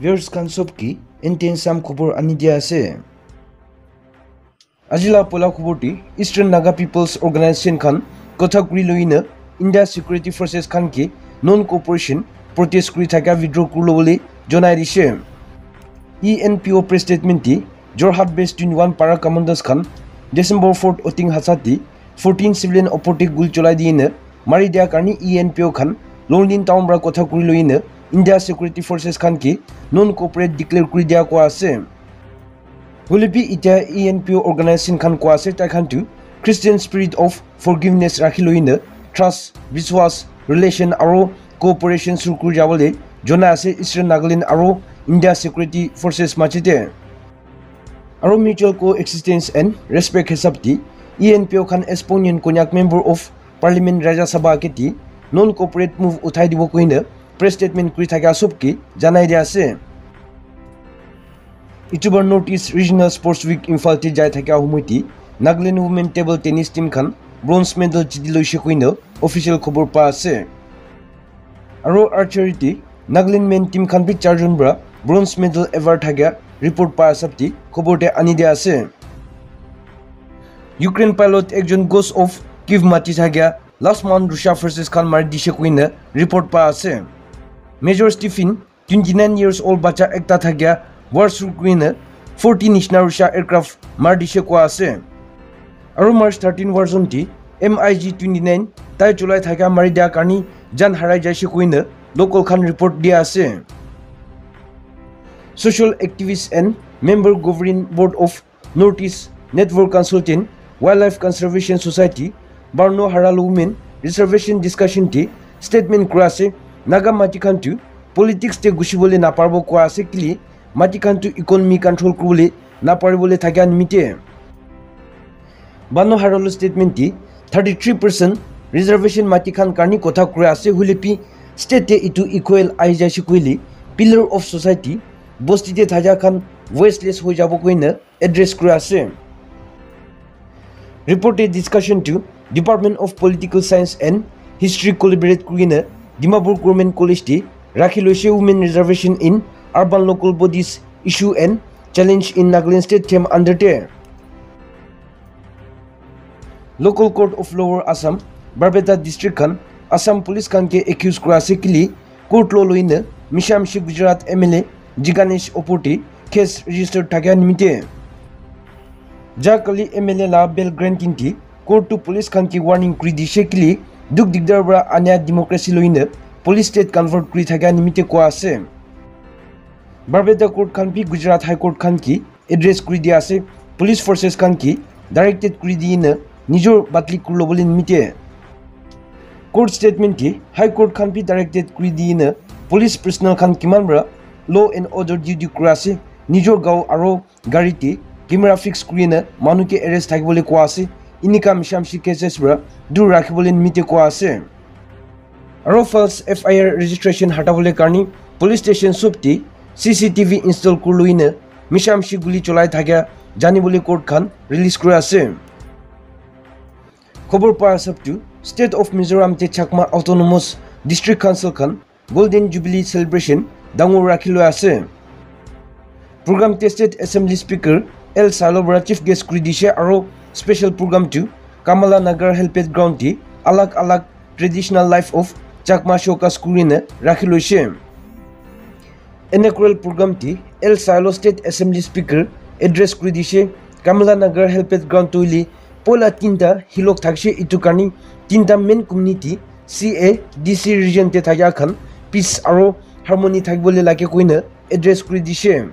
viewers can sobki enten sam khobor ani dia ase. Ajila pola khoborti Eastern Naga Peoples Organization khan kothakuri loina India Security Forces khan ke non cooperation protest kuri thaka withdraw kurlo bole jonai dise. E NPO press statement ti Jorhat based 21 para commanders khan December 4th oting hasati 14 civilian operative gul cholai diena mari dia karni E NPO khan Londin town bra kothakuri loina India Security Forces khan ki non corporate declare kuri dia ko ase. Holipi ita ENPO organization khan ko ase ta khan tu Christian spirit of forgiveness rakhiloina trust, viswas, relation aro cooperation surkur jawale jona ase Eastern Nagaland aro India Security Forces machite. Aro mutual coexistence and respect hesapti ENPO khan Esponian Konyak member of Parliament Rajya Sabha keti non corporate move uthai dibo koina press statement kuri thaka sobki janai dia ase. Itubar Northeast Regional Sports Week Imphal te jai thaka humiti Nagaland women table tennis team khan bronze medal jidiloi shekuina official khobor pa ase. Aro archery te Nagaland men team khan bi charjun bra bronze medal ever thaka report pa asapti khobor te ani dia ase. Ukraine pilot ekjon ghost of Kiev mati thaka last month Russia versus khan mari dishekuina report pa ase. Major Stephen, 29 years old bacha ekta thagya war surkuina 14 nishna Russia aircraft mardishe kwa ase. Aru March 13 war zone ti MiG 29 tai chulai thagya maridia karni jan harai jaishe kuina local khan report dia ase. Social activist and member governing board of Northeast Network Consultant Wildlife Conservation Society Barno Haral women reservation discussion ti statement kura ase. Naga Matikantu, politics te gushibole naparbo kwa asekili, Matikantu economy control krule naparibole thagan mite. Bano Harolo statementi, 33% reservation Matikan karni kotha kure ase hulepi, state itu equal aijashikuili, pillar of society, bostite thajakan voiceless hojabokuina, address kure ase. Reported discussion to Department of Political Science and History collaborate kurina, Dimabur Gourmet College te Rakhiloshe Women Reservation in Urban Local Bodies Issue and Challenge in Nagaland State Theme Undertale. Local Court of Lower Assam, Barbeta District khan Assam Police khan ke accuse kura ase kili court law loina Mishamshi Gujarat MLA Jiganesh Opote case register thaka nimite. Jakali MLA la bail granting ti court to police khan ke warning kuri dishe kili Duk Digdar bra anya democracy loina police state convert kuri thaga nimite ko ase. Barbeta court khan pi Gujarat High Court khan ki address kuri dia ase police forces khan ki directed kuri diina nijor batli kurlo bole nimite. Court statement ki High Court khan pi directed kuri diina police personnel khan kiman bra law and order duty kura ase nijor gao aro garite camera fix kuri na manuke arrest thakibole ko ase. Inika Mishamshi cases bra do rakibole nimite ko ase. Aro false FIR registration hatabole karni police station subti CCTV install kurluina Mishamshi guli cholai thakya janibole court khan release kure ase. Khobor pa asaptu state of Mizoram te Chakma autonomous district council khan golden jubilee celebration dangor rakhilo ase. Program te state assembly speaker El Salobra chief guest kuri dishe aro special program to Kamala Nagar helped ground ti alak alak traditional life of Chakma shokas kurina rakhiloise. Inaugural program ti El Silo State Assembly Speaker address kuridise Kamala Nagar helped ground toili pola tinta hilok thakshe itukani tinta main community CA DC region te thaja khan peace aro harmony thakibole lake koina address kuridise.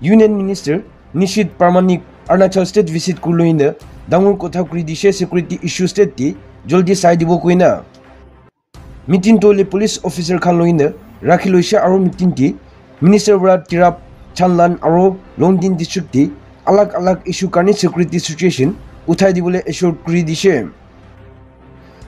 Union Minister Nishit Parmanik Arunachal State visit kurloina dangur kotha kuri dishe security issue state ti joldi sai dibo koina. Meeting to le police officer khan loina rakhiloise aro meeting ti minister bra Tirap Chanlan aro Londin District ti alak alak issue karni security situation uthai dibole assured kuri dishe.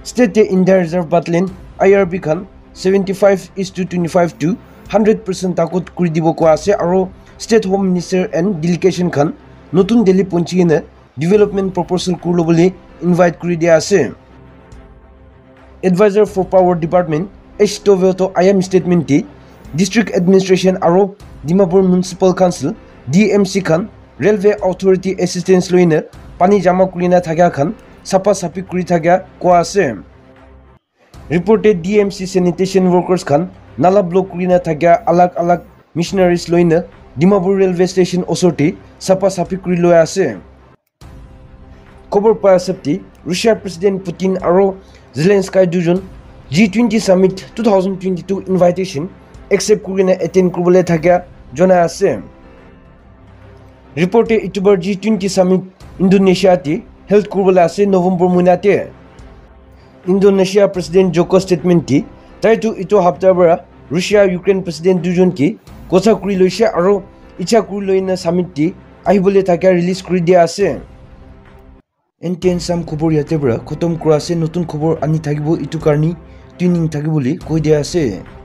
State te India Reserve Battalion IRB khan 75:25 to 100% takot kuri dibo ko ase aro State Home Minister and delegation khan Notun Delhi ponchina development proposal kurlobole invite kuri dia ase. Advisor for Power Department H Toveto I am statement ti District Administration Aro, Dimapur Municipal Council, DMC Khan, Railway Authority Assistance Loiner, Pani Jama Kulina Thaga Khan, Sapa Sapi Kuri Thaga Kwasem. Reported DMC Sanitation Workers Khan, Nala Block Kulina Thaga Alak Alak Missionaries Loiner, Dimapur Railway Station Osote, Sapa Sapi Kuri Loyasem. Kobor Parasapti, Russia President Putin Aro, Zelensky Dujon, G20 Summit 2022 invitation, except Kurina attend Kubule Thaga, Jona Asem. Reported Ituber G20 Summit Indonesia Ti, held Kubula Se, November Munate. Indonesia President Joko statement Ti, Taitu Ito Haptabara, Russia Ukraine President Dujon Ki, Kosa Kuriloisha Aro, Icha Kuriloina Summit Ti, Ahibule Thaga release Kuridia Asem. Enten Sam Kubor Yatebra, Kotom Kurase, Notun Kubor Ani Tagibo Itukarni, Tuning Tagibuli, Kodia Se.